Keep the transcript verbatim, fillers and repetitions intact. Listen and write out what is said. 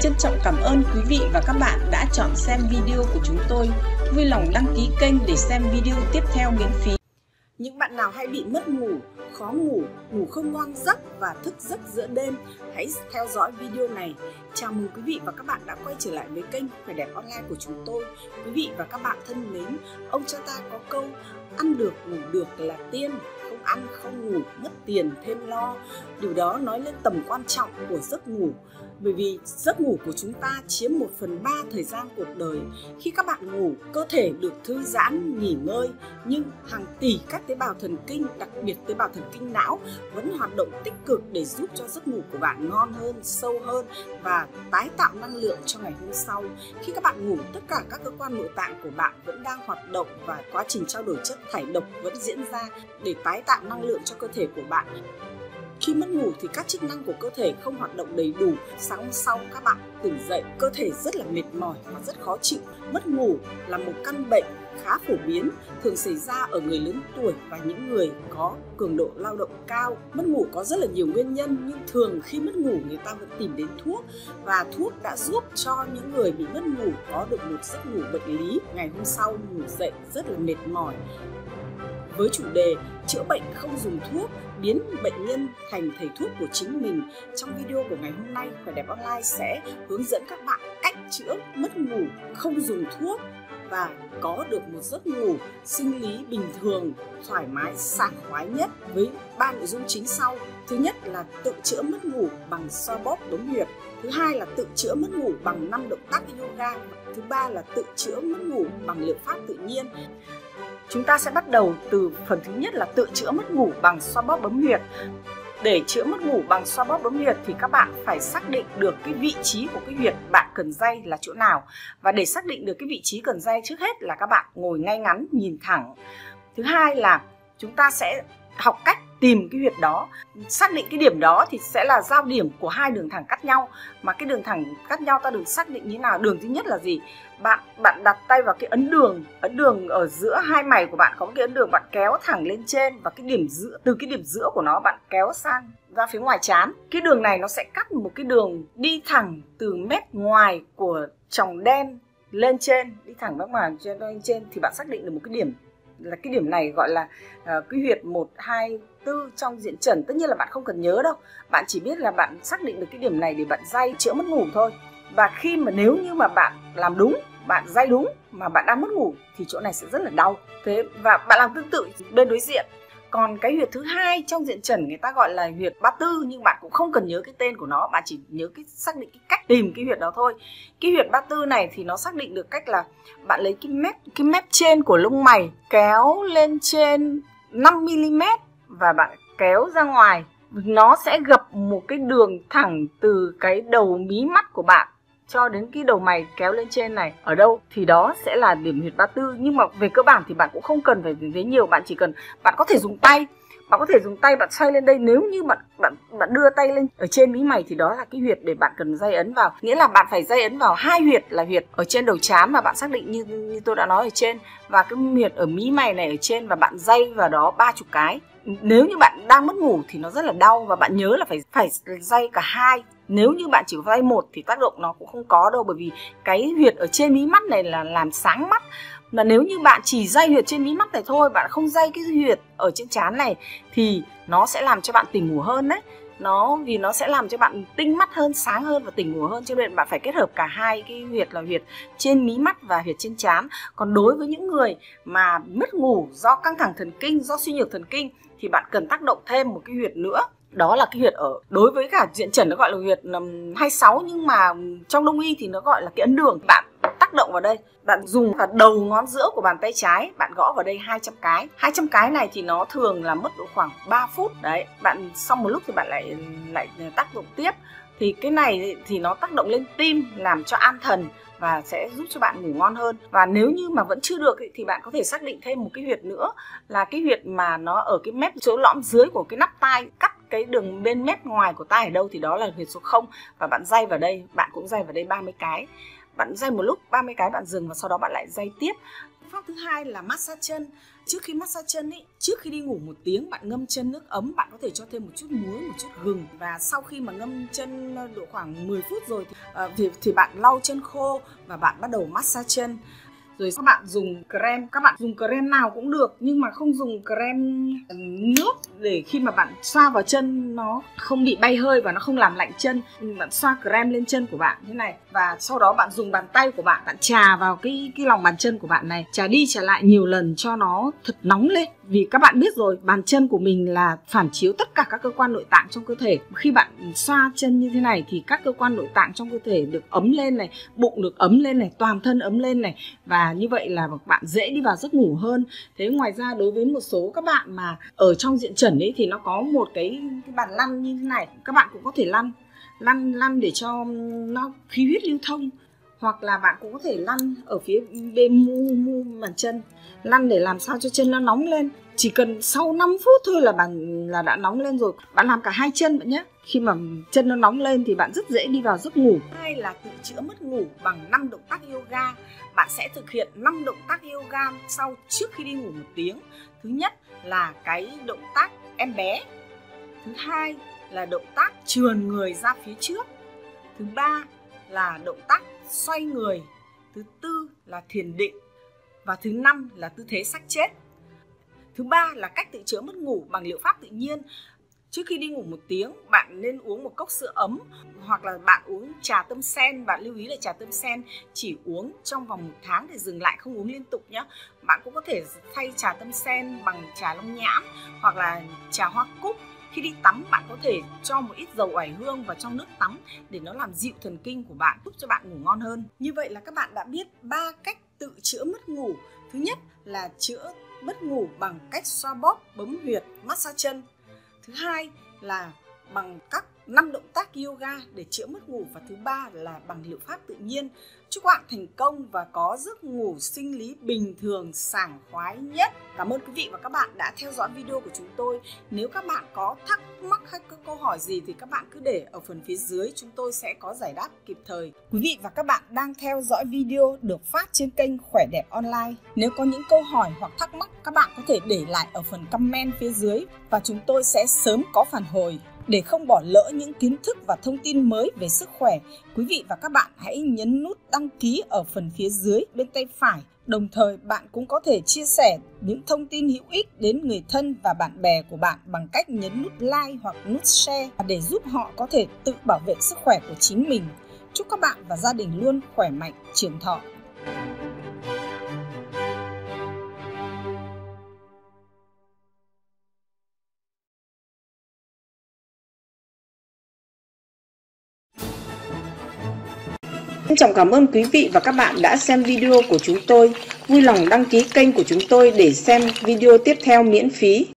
Trân trọng cảm ơn quý vị và các bạn đã chọn xem video của chúng tôi. Vui lòng đăng ký kênh để xem video tiếp theo miễn phí. Những bạn nào hay bị mất ngủ, khó ngủ, ngủ không ngon giấc và thức giấc giữa đêm, hãy theo dõi video này. Chào mừng quý vị và các bạn đã quay trở lại với kênh Khỏe Đẹp Online của chúng tôi. Quý vị và các bạn thân mến, ông cha ta có câu ăn được ngủ được là tiên, không ăn không ngủ mất tiền thêm lo. Điều đó nói lên tầm quan trọng của giấc ngủ. Bởi vì giấc ngủ của chúng ta chiếm một phần ba thời gian cuộc đời. Khi các bạn ngủ, cơ thể được thư giãn, nghỉ ngơi, nhưng hàng tỷ các tế bào thần kinh, đặc biệt tế bào thần kinh não, vẫn hoạt động tích cực để giúp cho giấc ngủ của bạn ngon hơn, sâu hơn và tái tạo năng lượng cho ngày hôm sau. Khi các bạn ngủ, tất cả các cơ quan nội tạng của bạn vẫn đang hoạt động và quá trình trao đổi chất thải độc vẫn diễn ra để tái tạo năng lượng cho cơ thể của bạn. Khi mất ngủ thì các chức năng của cơ thể không hoạt động đầy đủ, sáng hôm sau các bạn tỉnh dậy, cơ thể rất là mệt mỏi và rất khó chịu. Mất ngủ là một căn bệnh khá phổ biến, thường xảy ra ở người lớn tuổi và những người có cường độ lao động cao. Mất ngủ có rất là nhiều nguyên nhân, nhưng thường khi mất ngủ người ta vẫn tìm đến thuốc, và thuốc đã giúp cho những người bị mất ngủ có được một giấc ngủ bệnh lý. Ngày hôm sau ngủ dậy rất là mệt mỏi. Với chủ đề chữa bệnh không dùng thuốc, biến bệnh nhân thành thầy thuốc của chính mình, trong video của ngày hôm nay, Khỏe Đẹp Online sẽ hướng dẫn các bạn cách chữa mất ngủ không dùng thuốc và có được một giấc ngủ sinh lý bình thường, thoải mái, sảng khoái nhất với ba nội dung chính sau. Thứ nhất là tự chữa mất ngủ bằng xoa bóp đống huyệt. Thứ hai là tự chữa mất ngủ bằng năm động tác yoga. Thứ ba là tự chữa mất ngủ bằng liệu pháp tự nhiên. Chúng ta sẽ bắt đầu từ phần thứ nhất là tự chữa mất ngủ bằng xoa bóp bấm huyệt. Để chữa mất ngủ bằng xoa bóp bấm huyệt thì các bạn phải xác định được cái vị trí của cái huyệt bạn cần day là chỗ nào. Và để xác định được cái vị trí cần day, trước hết là các bạn ngồi ngay ngắn, nhìn thẳng. Thứ hai là chúng ta sẽ học cách tìm cái huyệt đó. Xác định cái điểm đó thì sẽ là giao điểm của hai đường thẳng cắt nhau. Mà cái đường thẳng cắt nhau ta được xác định như nào? Đường thứ nhất là gì? Bạn bạn đặt tay vào cái ấn đường, ấn đường ở giữa hai mày của bạn có cái ấn đường, bạn kéo thẳng lên trên, và cái điểm giữa, từ cái điểm giữa của nó bạn kéo sang ra phía ngoài trán. Cái đường này nó sẽ cắt một cái đường đi thẳng từ mép ngoài của tròng đen lên trên, đi thẳng mép ngoài trên lên trên thì bạn xác định được một cái điểm, là cái điểm này gọi là uh, cái huyệt một, hai, bốn trong diện chẩn. Tất nhiên là bạn không cần nhớ đâu, bạn chỉ biết là bạn xác định được cái điểm này để bạn day chữa mất ngủ thôi. Và khi mà nếu như mà bạn làm đúng, bạn day đúng mà bạn đang mất ngủ thì chỗ này sẽ rất là đau. Thế và bạn làm tương tự bên đối diện. Còn cái huyệt thứ hai trong diện chẩn người ta gọi là huyệt ba tư, nhưng bạn cũng không cần nhớ cái tên của nó, bạn chỉ nhớ cái xác định cái cách tìm cái huyệt đó thôi. Cái huyệt ba tư này thì nó xác định được cách là bạn lấy cái mép cái mép trên của lông mày kéo lên trên năm mi li mét và bạn kéo ra ngoài. Nó sẽ gập một cái đường thẳng từ cái đầu mí mắt của bạn cho đến cái đầu mày kéo lên trên này. Ở đâu thì đó sẽ là điểm huyệt ba tư. Nhưng mà về cơ bản thì bạn cũng không cần phải thấy nhiều, bạn chỉ cần, bạn có thể dùng tay, bạn có thể dùng tay bạn xoay lên đây. Nếu như bạn bạn bạn đưa tay lên ở trên mí mày thì đó là cái huyệt để bạn cần day ấn vào. Nghĩa là bạn phải day ấn vào hai huyệt, là huyệt ở trên đầu trán mà bạn xác định như như tôi đã nói ở trên, và cái huyệt ở mí mày này ở trên, và bạn day vào đó ba chục cái. Nếu như bạn đang mất ngủ thì nó rất là đau, và bạn nhớ là phải phải day cả hai. Nếu như bạn chỉ day một thì tác động nó cũng không có đâu, bởi vì cái huyệt ở trên mí mắt này là làm sáng mắt. Mà nếu như bạn chỉ day huyệt trên mí mắt này thôi, bạn không day cái huyệt ở trên trán này thì nó sẽ làm cho bạn tỉnh ngủ hơn đấy. Nó vì nó sẽ làm cho bạn tinh mắt hơn, sáng hơn và tỉnh ngủ hơn, cho nên bạn phải kết hợp cả hai cái huyệt là huyệt trên mí mắt và huyệt trên trán. Còn đối với những người mà mất ngủ do căng thẳng thần kinh, do suy nhược thần kinh thì bạn cần tác động thêm một cái huyệt nữa. Đó là cái huyệt ở, đối với cả diện chẩn nó gọi là huyệt hai sáu, nhưng mà trong đông y thì nó gọi là cái ấn đường. Bạn tác động vào đây, bạn dùng vào đầu ngón giữa của bàn tay trái, bạn gõ vào đây hai trăm cái. hai trăm cái này thì nó thường là mất độ khoảng ba phút. Đấy, bạn xong một lúc thì bạn lại lại tác động tiếp. Thì cái này thì nó tác động lên tim, làm cho an thần và sẽ giúp cho bạn ngủ ngon hơn. Và nếu như mà vẫn chưa được thì bạn có thể xác định thêm một cái huyệt nữa, là cái huyệt mà nó ở cái mép chỗ lõm dưới của cái nắp tai, cắt cái đường bên mép ngoài của tai ở đâu thì đó là huyệt số không, và bạn day vào đây, bạn cũng day vào đây ba mươi cái. Bạn day một lúc ba mươi cái bạn dừng, và sau đó bạn lại day tiếp. pháp thứ hai là massage chân. Trước khi massage chân ý, trước khi đi ngủ một tiếng bạn ngâm chân nước ấm, bạn có thể cho thêm một chút muối, một chút gừng, và sau khi mà ngâm chân độ khoảng mười phút rồi thì, thì bạn lau chân khô và bạn bắt đầu massage chân. Rồi các bạn dùng creme, các bạn dùng creme nào cũng được, nhưng mà không dùng creme nước để khi mà bạn xoa vào chân nó không bị bay hơi và nó không làm lạnh chân. Bạn xoa creme lên chân của bạn thế này, và sau đó bạn dùng bàn tay của bạn, bạn chà vào cái, cái lòng bàn chân của bạn này, chà đi chà lại nhiều lần cho nó thật nóng lên. Vì các bạn biết rồi, bàn chân của mình là phản chiếu tất cả các cơ quan nội tạng trong cơ thể. Khi bạn xoa chân như thế này thì các cơ quan nội tạng trong cơ thể được ấm lên này, bụng được ấm lên này, toàn thân ấm lên này, và như vậy là bạn dễ đi vào giấc ngủ hơn. Thế ngoài ra đối với một số các bạn mà ở trong diện chẩn ấy thì nó có một cái, cái bàn lăn như thế này, các bạn cũng có thể lăn, lăn lăn để cho nó khí huyết lưu thông. Hoặc là bạn cũng có thể lăn ở phía bên mu, mu bàn chân, lăn để làm sao cho chân nó nóng lên. Chỉ cần sau năm phút thôi là bạn là đã nóng lên rồi. Bạn làm cả hai chân bạn nhé. Khi mà chân nó nóng lên thì bạn rất dễ đi vào giấc ngủ. Hai là tự chữa mất ngủ bằng năm động tác yoga. Bạn sẽ thực hiện năm động tác yoga sau trước khi đi ngủ một tiếng. Thứ nhất là cái động tác em bé. Thứ hai là động tác trườn người ra phía trước. Thứ ba là động tác xoay người, thứ tư là thiền định, và thứ năm là tư thế xác chết. Thứ ba là cách tự chữa mất ngủ bằng liệu pháp tự nhiên. Trước khi đi ngủ một tiếng, bạn nên uống một cốc sữa ấm, hoặc là bạn uống trà tâm sen. Bạn lưu ý là trà tâm sen chỉ uống trong vòng một tháng để dừng lại, không uống liên tục nhé. Bạn cũng có thể thay trà tâm sen bằng trà long nhãn hoặc là trà hoa cúc. Khi đi tắm bạn có thể cho một ít dầu oải hương vào trong nước tắm để nó làm dịu thần kinh của bạn, giúp cho bạn ngủ ngon hơn. Như vậy là các bạn đã biết ba cách tự chữa mất ngủ. Thứ nhất là chữa mất ngủ bằng cách xoa bóp, bấm huyệt, massage chân. Thứ hai là bằng các năm động tác yoga để chữa mất ngủ, và thứ ba là bằng liệu pháp tự nhiên. Chúc các bạn thành công và có giấc ngủ sinh lý bình thường sảng khoái nhất. Cảm ơn quý vị và các bạn đã theo dõi video của chúng tôi. Nếu các bạn có thắc mắc hay có câu hỏi gì thì các bạn cứ để ở phần phía dưới, chúng tôi sẽ có giải đáp kịp thời. Quý vị và các bạn đang theo dõi video được phát trên kênh Khỏe Đẹp Online. Nếu có những câu hỏi hoặc thắc mắc, các bạn có thể để lại ở phần comment phía dưới và chúng tôi sẽ sớm có phản hồi. Để không bỏ lỡ những kiến thức và thông tin mới về sức khỏe, quý vị và các bạn hãy nhấn nút đăng ký ở phần phía dưới bên tay phải. Đồng thời, bạn cũng có thể chia sẻ những thông tin hữu ích đến người thân và bạn bè của bạn bằng cách nhấn nút like hoặc nút share để giúp họ có thể tự bảo vệ sức khỏe của chính mình. Chúc các bạn và gia đình luôn khỏe mạnh, trường thọ. Xin trọng cảm ơn quý vị và các bạn đã xem video của chúng tôi. Vui lòng đăng ký kênh của chúng tôi để xem video tiếp theo miễn phí.